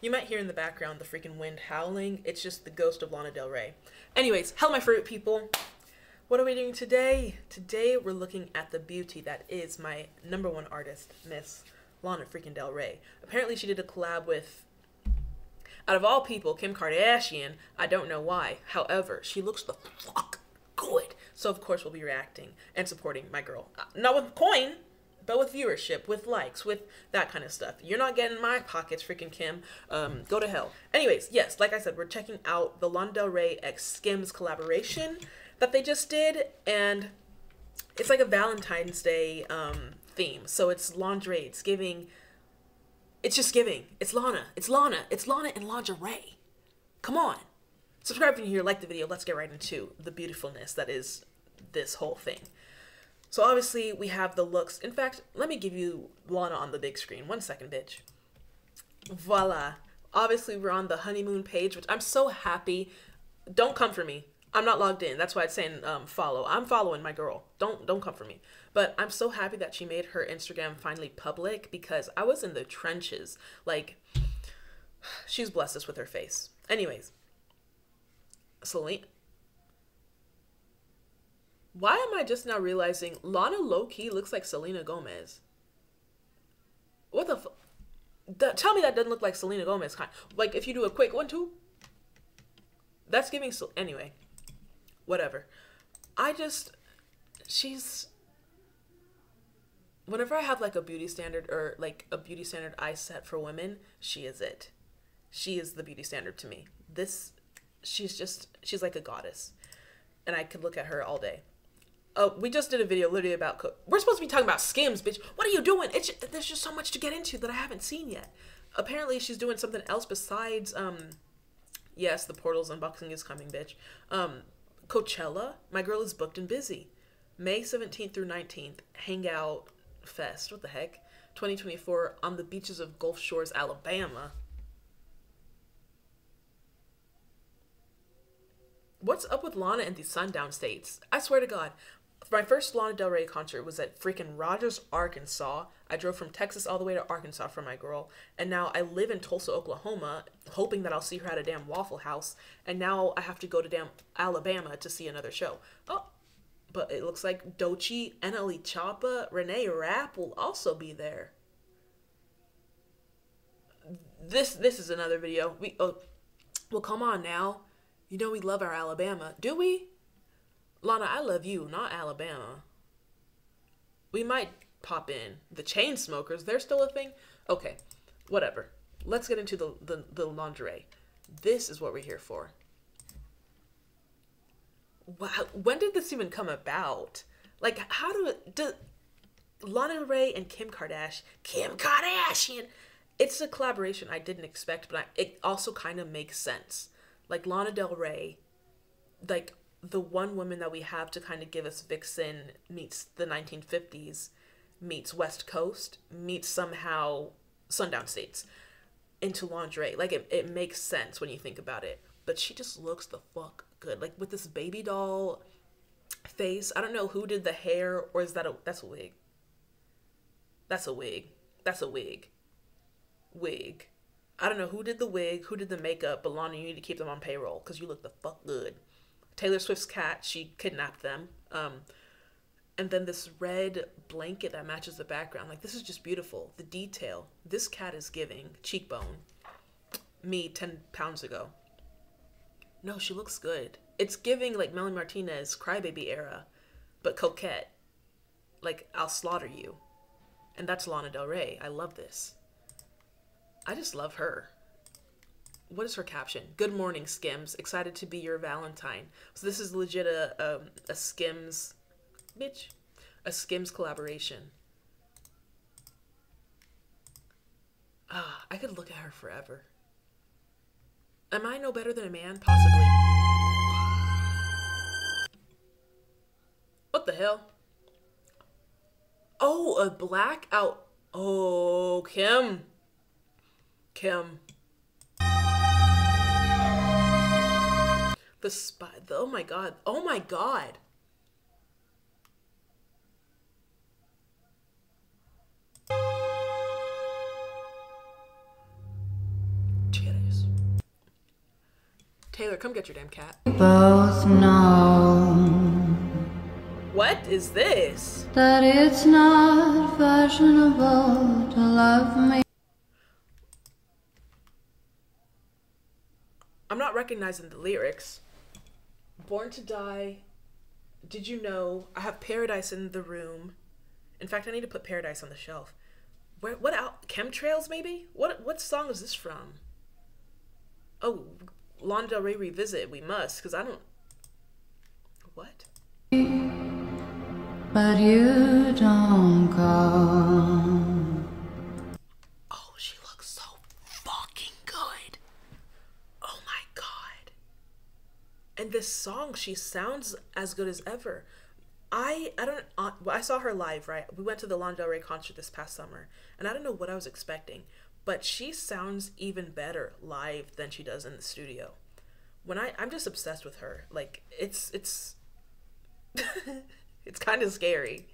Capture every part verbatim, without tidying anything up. You might hear in the background the freaking wind howling. It's just the ghost of Lana Del Rey. Anyways, hell my fruit, people. What are we doing today? Today we're looking at the beauty that is my number one artist, Miss Lana freaking Del Rey. Apparently she did a collab with, out of all people, Kim Kardashian. I don't know why. However, she looks the fuck good. So of course we'll be reacting and supporting my girl. Not with coin, but with viewership, with likes, with that kind of stuff. You're not getting my pockets, freaking Kim. Um, go to hell. Anyways, yes, like I said, we're checking out the Lana Del Rey x Skims collaboration that they just did. And it's like a Valentine's Day um, theme. So it's lingerie. It's giving. It's just giving. It's Lana. It's Lana. It's Lana and lingerie. Come on. Subscribe if you're here. Like the video. Let's get right into the beautifulness that is this whole thing. So obviously we have the looks. In fact, let me give you Lana on the big screen. One second, bitch. Voila. Obviously we're on the honeymoon page, which I'm so happy. Don't come for me. I'm not logged in. That's why it's saying um, follow. I'm following my girl. Don't don't come for me. But I'm so happy that she made her Instagram finally public, because I was in the trenches. Like, she's blessed us with her face. Anyways. Selena. Why am I just now realizing Lana low-key looks like Selena Gomez? What the fuck? Tell me that doesn't look like Selena Gomez. Like, if you do a quick one, two. That's giving... So anyway. Whatever. I just... She's... Whenever I have, like, a beauty standard or, like, a beauty standard I set for women, she is it. She is the beauty standard to me. This... She's just... She's like a goddess. And I could look at her all day. Oh, we just did a video literally about... Co We're supposed to be talking about Skims, bitch. What are you doing? It's just, there's just so much to get into that I haven't seen yet. Apparently, she's doing something else besides... um, yes, the Portals unboxing is coming, bitch. Um, Coachella. My girl is booked and busy. May seventeenth through nineteenth. Hangout Fest. What the heck? twenty twenty-four on the beaches of Gulf Shores, Alabama. What's up with Lana and these sundown states? I swear to God, my first Lana Del Rey concert was at freaking Rogers, Arkansas. I drove from Texas all the way to Arkansas for my girl. And now I live in Tulsa, Oklahoma, hoping that I'll see her at a damn Waffle House. And now I have to go to damn Alabama to see another show. Oh, but it looks like Doechii, N L E Choppa, Renee Rapp will also be there. This this is another video. We oh, well, come on now. You know we love our Alabama. Do we? Lana, I love you, not Alabama. We might pop in. The Chainsmokers, they're still a thing? Okay, whatever. Let's get into the, the, the lingerie. This is what we're here for. Wow, when did this even come about? Like, how do, do Lana Del Rey and Kim Kardashian, Kim Kardashian, it's a collaboration I didn't expect, but I, it also kind of makes sense. Like, Lana Del Rey, like, the one woman that we have to kind of give us Vixen meets the nineteen fifties, meets West Coast, meets somehow sundown states into lingerie. Like, it, it makes sense when you think about it. But she just looks the fuck good. Like, with this baby doll face. I don't know who did the hair, or is that a... That's a wig. That's a wig. That's a wig. Wig. I don't know who did the wig, who did the makeup, but Lana, you need to keep them on payroll because you look the fuck good. Taylor Swift's cat, she kidnapped them. Um, and then this red blanket that matches the background. Like, this is just beautiful. The detail. This cat is giving cheekbone. Me ten pounds ago. No, she looks good. It's giving, like, Melanie Martinez Crybaby era, but coquette. Like, I'll slaughter you. And that's Lana Del Rey. I love this. I just love her. What is her caption? Good morning, Skims. Excited to be your Valentine. So this is legit a, um, a Skims, bitch, a Skims collaboration. Ah, I could look at her forever. Am I no better than a man? Possibly. What the hell? Oh, a blackout. Oh, Kim. Kim. The spy. The, oh my god. Oh my god. Taylor, come get your damn cat. We both know. What is this? That it's not fashionable to love me. I'm not recognizing the lyrics. Born to Die. Did you know? I have Paradise in the room. In fact, I need to put Paradise on the shelf. Where? What out? Chemtrails, maybe? What? What song is this from? Oh, Lana Del Rey revisit. We must, because I don't. What? But you don't go. Oh, she looks so fucking good. Oh my god. And this song, she sounds as good as ever. I I don't uh, well, I saw her live, right? We went to the Lana Del Rey concert this past summer, and I don't know what I was expecting, but she sounds even better live than she does in the studio. When I I'm just obsessed with her. Like it's it's it's kind of scary.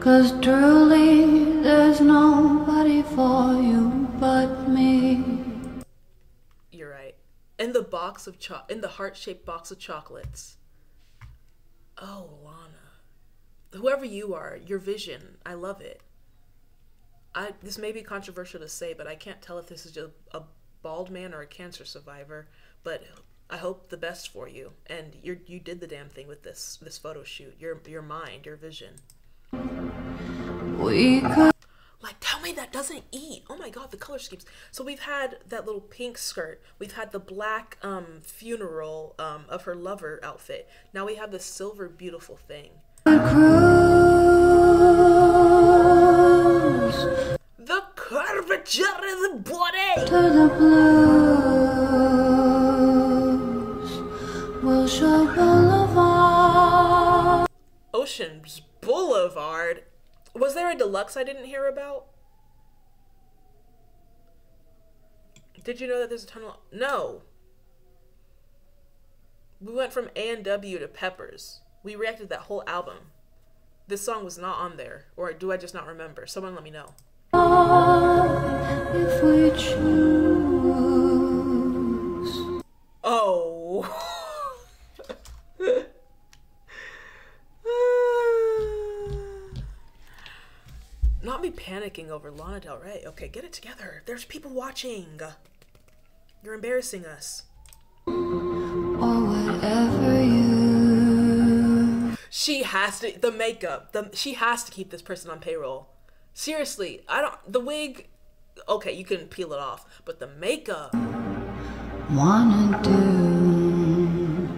Cause truly there's nobody for you but me. You're right. In the box of cho in the heart-shaped box of chocolates. Oh, Lana. Whoever you are, your vision, I love it. I this may be controversial to say, but I can't tell if this is just a bald man or a cancer survivor, but I hope the best for you, and you you did the damn thing with this this photo shoot. Your your mind, your vision. We like tell me that doesn't eat. Oh my god, the color schemes. So we've had that little pink skirt. We've had the black um funeral um of her lover outfit. Now we have this silver beautiful thing. The, the curvature of the body. To the blue. Wilshire Boulevard. Ocean's Boulevard? Was there a deluxe I didn't hear about? Did you know that there's a tunnel? No. We went from A and W to Peppers. We reacted that whole album. This song was not on there. Or do I just not remember? Someone let me know. If we choose. Oh. Not me panicking over Lana Del Rey. Okay, get it together. There's people watching. You're embarrassing us. Or whatever you... She has to... The makeup. The, she has to keep this person on payroll. Seriously, I don't... The wig... Okay, you can peel it off. But the makeup... Wanna do...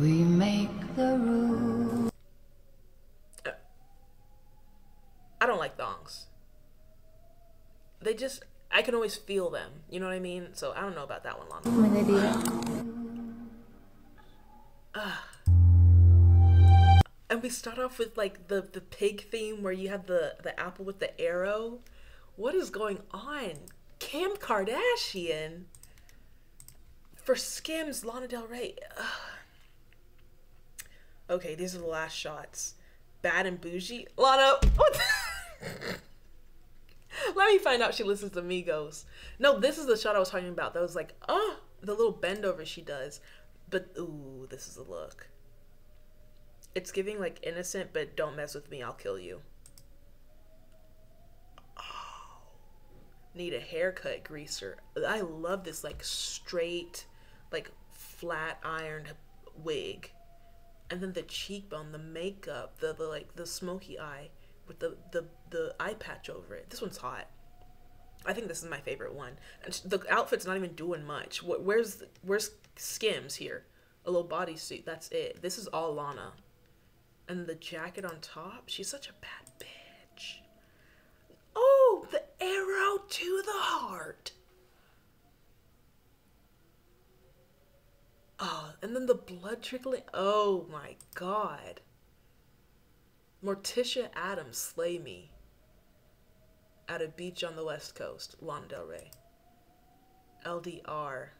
We make the rules. I don't like thongs. They just, I can always feel them. You know what I mean? So I don't know about that one, Lana. When they do that. And we start off with like the, the pig theme where you have the, the apple with the arrow. What is going on? Kim Kardashian? For Skims, Lana Del Rey. Ugh. Okay, these are the last shots. Bad and bougie? Lana, what? Let me find out she listens to Migos. No, this is the shot I was talking about. That was like, oh, the little bend over she does. But, ooh, this is a look. It's giving, like, innocent, but don't mess with me, I'll kill you. Oh. Need a haircut, greaser. I love this, like, straight, like, flat ironed wig. And then the cheekbone, the makeup, the, the like the smoky eye with the, the the eye patch over it. This one's hot. I think this is my favorite one. And the outfit's not even doing much. Where's where's Skims here? A little bodysuit. That's it. This is all Lana. And the jacket on top. She's such a bad bitch. Oh, the arrow to the heart. Oh, and then the blood trickling. Oh my god. Morticia Adams, slay me. At a beach on the west coast, Lana Del Rey. L D R.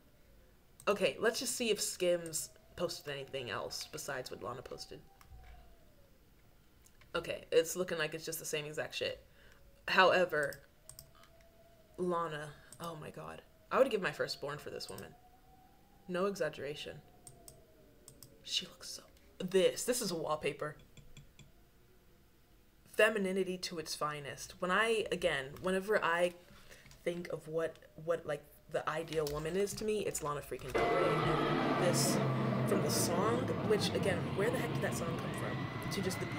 Okay, let's just see if Skims posted anything else besides what Lana posted. Okay, it's looking like it's just the same exact shit. However, Lana, oh my god. I would give my firstborn for this woman. No exaggeration. She looks so... This. This is a wallpaper. Femininity to its finest. When I, again, whenever I think of what, what like, the ideal woman is to me, it's Lana freaking Del Rey. And this, from the song, which, again, where the heck did that song come from? To just the beauty.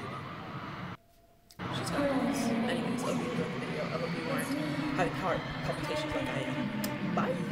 She's got this. Anyways, hope you enjoyed the video. I hope you weren't having heart palpitations like I am. Bye!